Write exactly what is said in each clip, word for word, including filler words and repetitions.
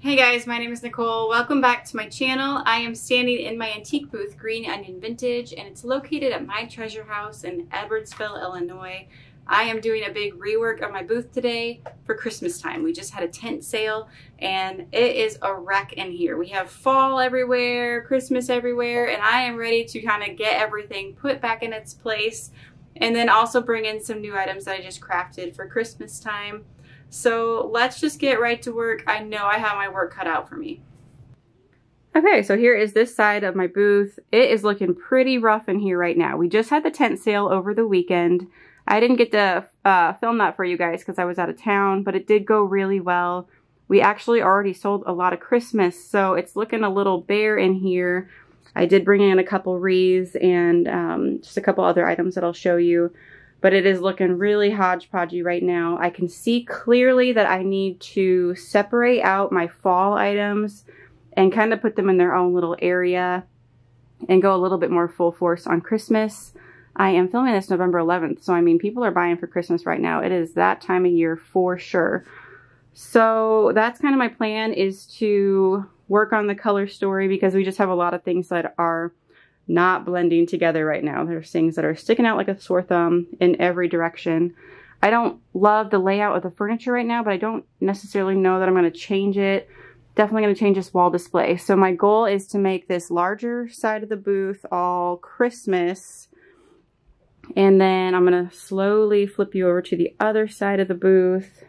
Hey guys, my name is Nicole. Welcome back to my channel. I am standing in my antique booth, Green Onion Vintage, and it's located at My Treasure House in Edwardsville, Illinois. I am doing a big rework of my booth today for Christmas time. We just had a tent sale and it is a wreck in here. We have fall everywhere, Christmas everywhere, and I am ready to kind of get everything put back in its place and then also bring in some new items that I just crafted for Christmas time. So let's just get right to work. I know I have my work cut out for me. Okay, so here is this side of my booth. It is looking pretty rough in here right now. We just had the tent sale over the weekend. I didn't get to uh, film that for you guys because I was out of town, but it did go really well. We actually already sold a lot of Christmas, so it's looking a little bare in here. I did bring in a couple wreaths and um, just a couple other items that I'll show you. But it is looking really hodgepodgey right now. I can see clearly that I need to separate out my fall items and kind of put them in their own little area and go a little bit more full force on Christmas. I am filming this November eleventh, so I mean, people are buying for Christmas right now. It is that time of year for sure. So that's kind of my plan, is to work on the color story because we just have a lot of things that are not blending together right now. There's things that are sticking out like a sore thumb in every direction. I don't love the layout of the furniture right now, but I don't necessarily know that I'm going to change it. Definitely going to change this wall display. So my goal is to make this larger side of the booth all Christmas. And then I'm going to slowly flip you over to the other side of the booth.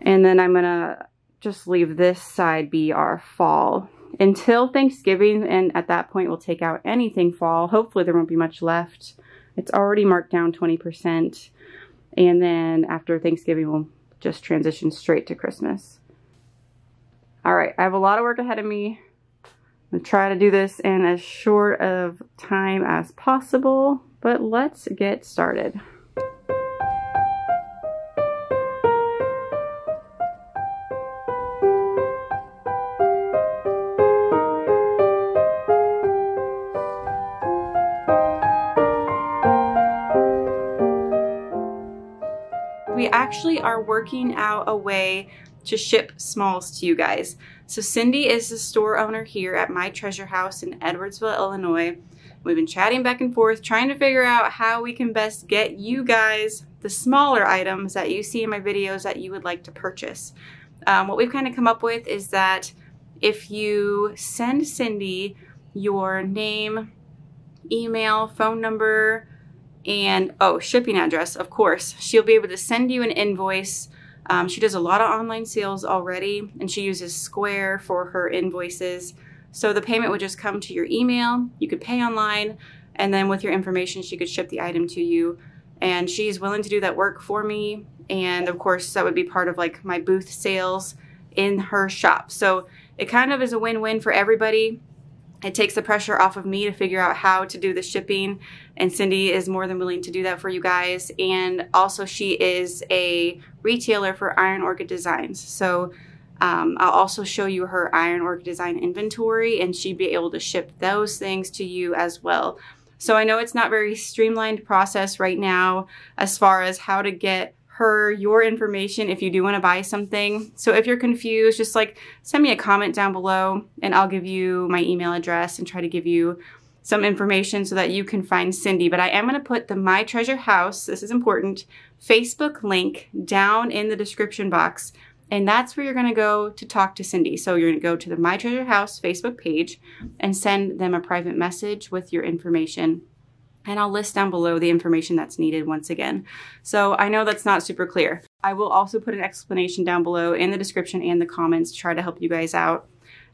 And then I'm going to just leave this side be our fall until Thanksgiving, and at that point we'll take out anything fall. Hopefully there won't be much left. It's already marked down twenty percent, and then after Thanksgiving we'll just transition straight to Christmas. All right, I have a lot of work ahead of me. I'm gonna try to do this in as short of time as possible, but let's get started. We actually are working out a way to ship smalls to you guys. So Cindy is the store owner here at My Treasure House in Edwardsville, Illinois. We've been chatting back and forth, trying to figure out how we can best get you guys the smaller items that you see in my videos that you would like to purchase. Um, what we've kind of come up with is that if you send Cindy your name, email, phone number, and oh, shipping address, of course, she'll be able to send you an invoice. Um, she does a lot of online sales already, and she uses Square for her invoices. So the payment would just come to your email. You could pay online, and then with your information, she could ship the item to you. And she's willing to do that work for me. And of course, that would be part of like my booth sales in her shop. So it kind of is a win-win for everybody. It takes the pressure off of me to figure out how to do the shipping, and Cindy is more than willing to do that for you guys. And also she is a retailer for Iron Orchid Designs. So um, I'll also show you her Iron Orchid Design inventory, and she'd be able to ship those things to you as well. So I know it's not very streamlined process right now as far as how to get her your information if you do want to buy something. So if you're confused, just like send me a comment down below and I'll give you my email address and try to give you some information so that you can find Cindy. But I am going to put the My Treasure House, this is important, Facebook link down in the description box, and that's where you're going to go to talk to Cindy. So you're going to go to the My Treasure House Facebook page and send them a private message with your information. And I'll list down below the information that's needed once again. So I know that's not super clear. I will also put an explanation down below in the description and the comments to try to help you guys out.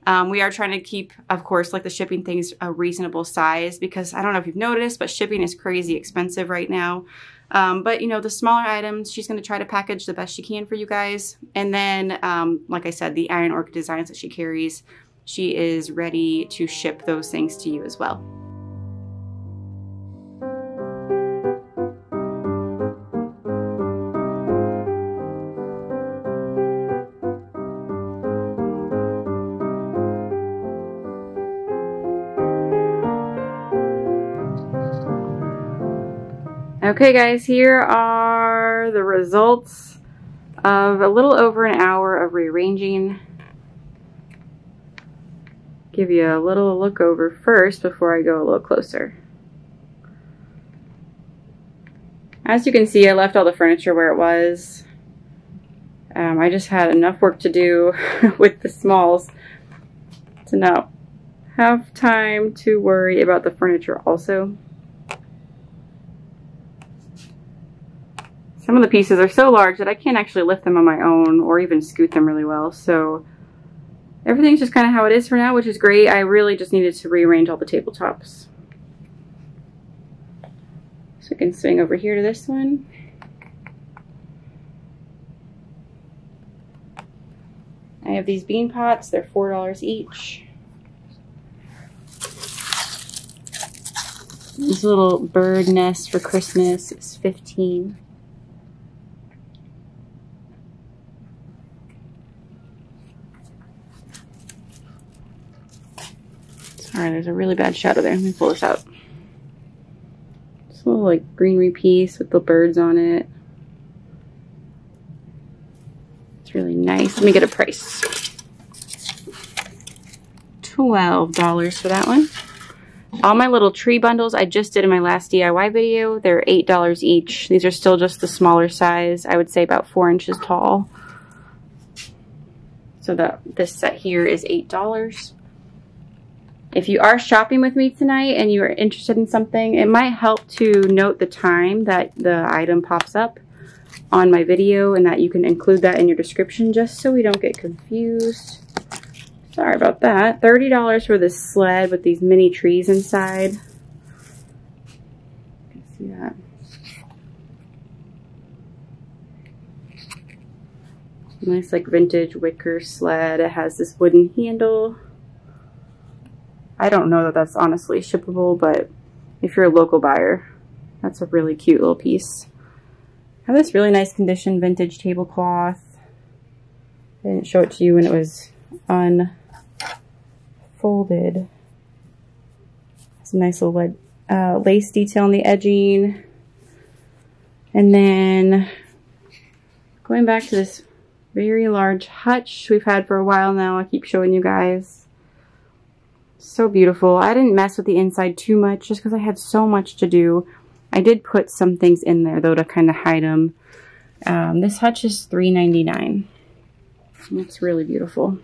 Um, we are trying to keep, of course, like the shipping things a reasonable size, because I don't know if you've noticed, but shipping is crazy expensive right now. Um, but, you know, the smaller items, she's going to try to package the best she can for you guys. And then, um, like I said, the Iron Orchid Designs that she carries, she is ready to ship those things to you as well. Okay guys, here are the results. of a little over an hour of rearranging. Give you a little look over first before I go a little closer. As you can see, I left all the furniture where it was. Um, I just had enough work to do with the smalls to not have time to worry about the furniture also. Some of the pieces are so large that I can't actually lift them on my own or even scoot them really well. So everything's just kind of how it is for now, which is great. I really just needed to rearrange all the tabletops. So I can swing over here to this one. I have these bean pots. They're four dollars each. This little bird nest for Christmas is fifteen dollars. Alright, there's a really bad shadow there. Let me pull this out. This little like greenery piece with the birds on it. It's really nice. Let me get a price. twelve dollars for that one. All my little tree bundles I just did in my last D I Y video. They're eight dollars each. These are still just the smaller size. I would say about four inches tall. So that this set here is eight dollars. If you are shopping with me tonight and you are interested in something, it might help to note the time that the item pops up on my video and that you can include that in your description just so we don't get confused. Sorry about that. thirty dollars for this sled with these mini trees inside. You can see that. Nice like vintage wicker sled. It has this wooden handle. I don't know that that's honestly shippable, but if you're a local buyer, that's a really cute little piece. I have this really nice condition vintage tablecloth. I didn't show it to you when it was unfolded. It's a nice little lead, uh, lace detail on the edging. And then going back to this very large hutch we've had for a while now. I keep showing you guys. So beautiful. I didn't mess with the inside too much just because I had so much to do. I did put some things in there though to kind of hide them. Um, this hutch is three ninety-nine. It's really beautiful.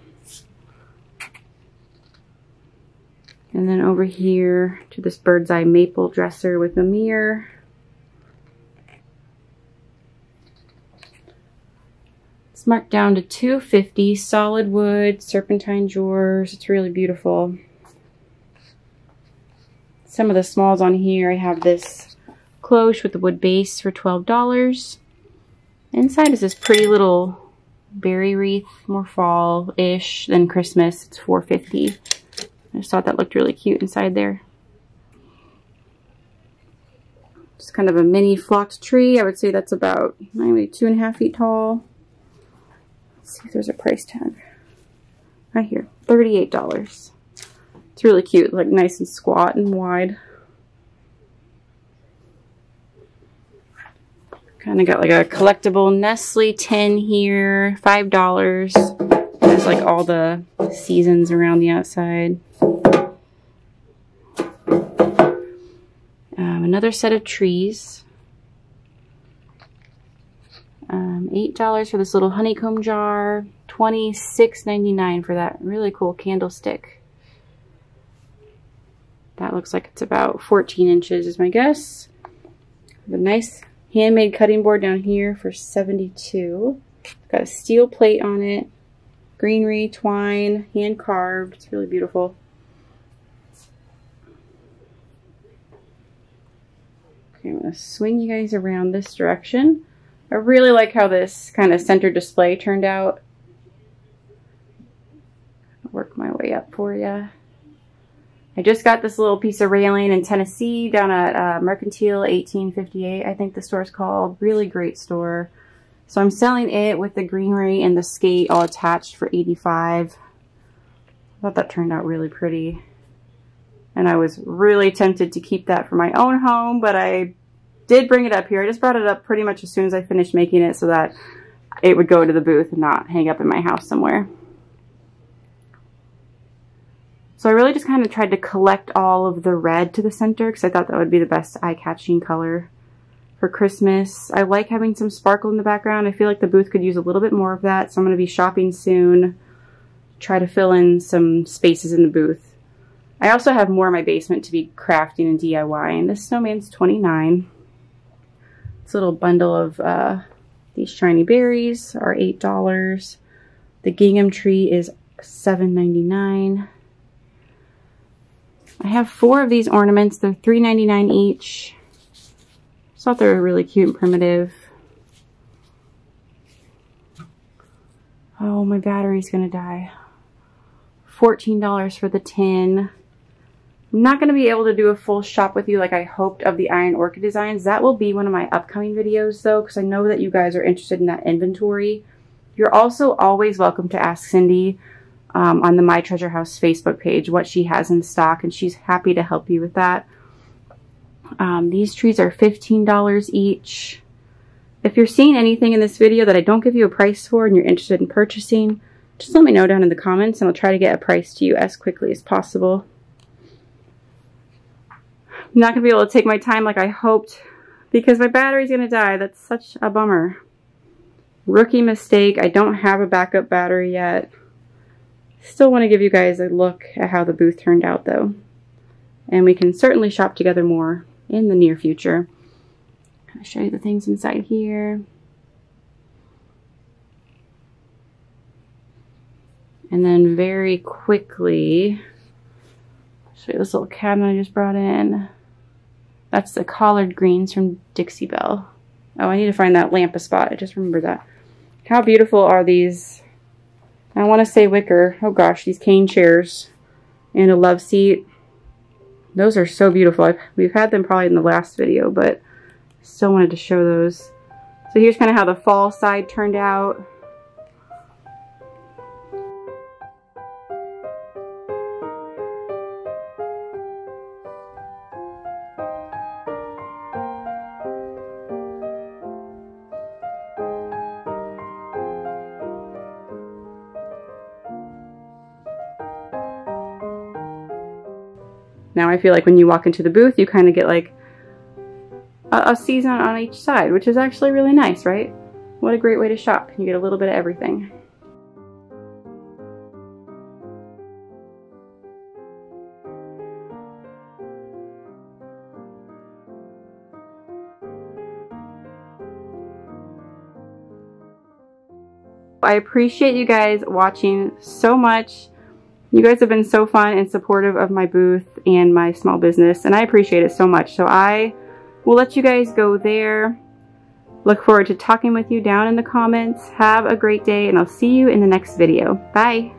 And then over here to this bird's eye maple dresser with a mirror. It's marked down to two fifty, solid wood, serpentine drawers. It's really beautiful. Some of the smalls on here, I have this cloche with the wood base for twelve dollars. Inside is this pretty little berry wreath, more fall-ish than Christmas. It's four fifty. I just thought that looked really cute inside there. Just kind of a mini flocked tree. I would say that's about maybe two and a half feet tall. Let's see if there's a price tag. Right here, thirty-eight dollars. It's really cute, like nice and squat and wide. Kind of got like a collectible Nestle tin here, five dollars. There's like all the seasons around the outside. Um, another set of trees. Um, eight dollars for this little honeycomb jar, twenty-six ninety-nine for that really cool candlestick. That looks like it's about fourteen inches is my guess. The nice handmade cutting board down here for seventy-two dollars. It's got a steel plate on it, greenery, twine, hand carved. It's really beautiful. Okay, I'm gonna swing you guys around this direction. I really like how this kind of center display turned out. I'll work my way up for you. I just got this little piece of railing in Tennessee down at uh, Mercantile eighteen fifty-eight, I think the store's called. Really great store. So I'm selling it with the greenery and the skate all attached for eighty-five dollars. I thought that turned out really pretty. And I was really tempted to keep that for my own home, but I did bring it up here. I just brought it up pretty much as soon as I finished making it so that it would go to the booth and not hang up in my house somewhere. So I really just kind of tried to collect all of the red to the center because I thought that would be the best eye-catching color for Christmas. I like having some sparkle in the background. I feel like the booth could use a little bit more of that, so I'm going to be shopping soon, try to fill in some spaces in the booth. I also have more in my basement to be crafting and D I Y, and this snowman's twenty-nine dollars. This little bundle of uh, these shiny berries are eight dollars. The gingham tree is seven ninety-nine. I have four of these ornaments. They're three ninety-nine each. Just thought they were really cute and primitive. Oh, my battery's gonna die. fourteen dollars for the tin. I'm not gonna be able to do a full shop with you like I hoped of the Iron Orchid Designs. That will be one of my upcoming videos though, because I know that you guys are interested in that inventory. You're also always welcome to ask Cindy Um, on the My Treasure House Facebook page what she has in stock, and she's happy to help you with that. Um, these trees are fifteen dollars each. If you're seeing anything in this video that I don't give you a price for and you're interested in purchasing, just let me know down in the comments and I'll try to get a price to you as quickly as possible. I'm not going to be able to take my time like I hoped because my battery's going to die. That's such a bummer. Rookie mistake. I don't have a backup battery yet. Still want to give you guys a look at how the booth turned out though. And we can certainly shop together more in the near future. I'll show you the things inside here. And then very quickly, I'll show you this little cabinet I just brought in. That's the collard greens from Dixie Belle. Oh, I need to find that lamp a spot. I just remembered that. How beautiful are these? I want to say wicker. Oh gosh, these cane chairs and a love seat. Those are so beautiful. I've, we've had them probably in the last video, but still wanted to show those. So here's kind of how the fall side turned out. Now I feel like when you walk into the booth, you kind of get like a, a season on each side, which is actually really nice, right? What a great way to shop. You get a little bit of everything. I appreciate you guys watching so much. You guys have been so fun and supportive of my booth and my small business, and I appreciate it so much. So I will let you guys go there. Look forward to talking with you down in the comments. Have a great day, and I'll see you in the next video. Bye.